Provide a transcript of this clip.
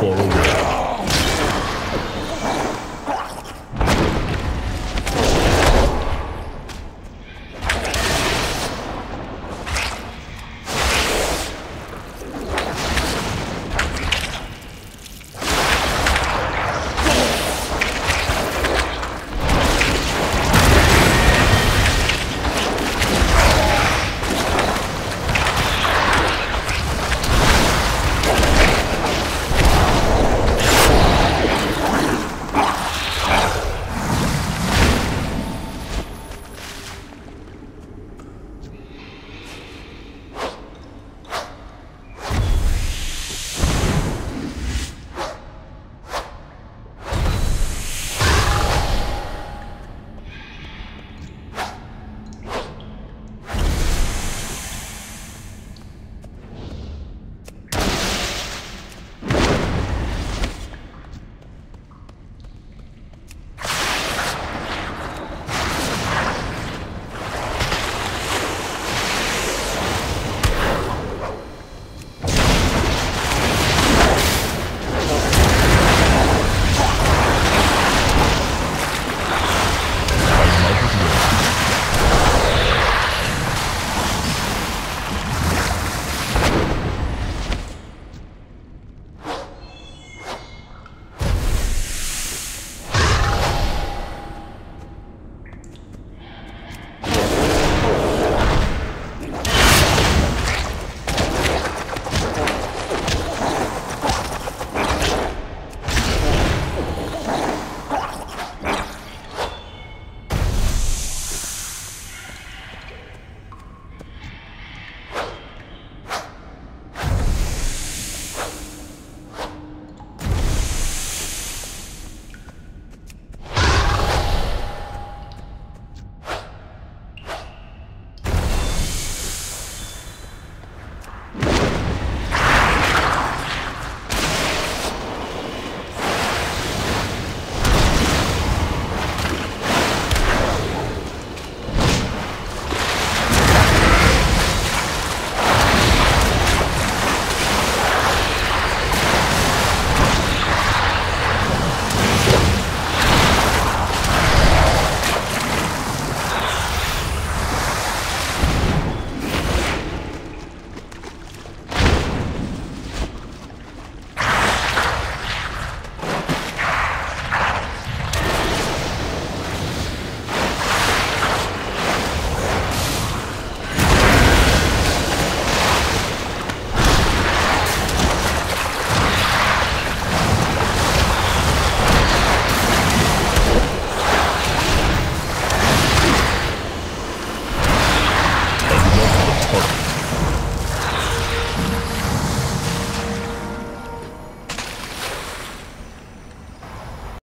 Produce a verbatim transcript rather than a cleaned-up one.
forward.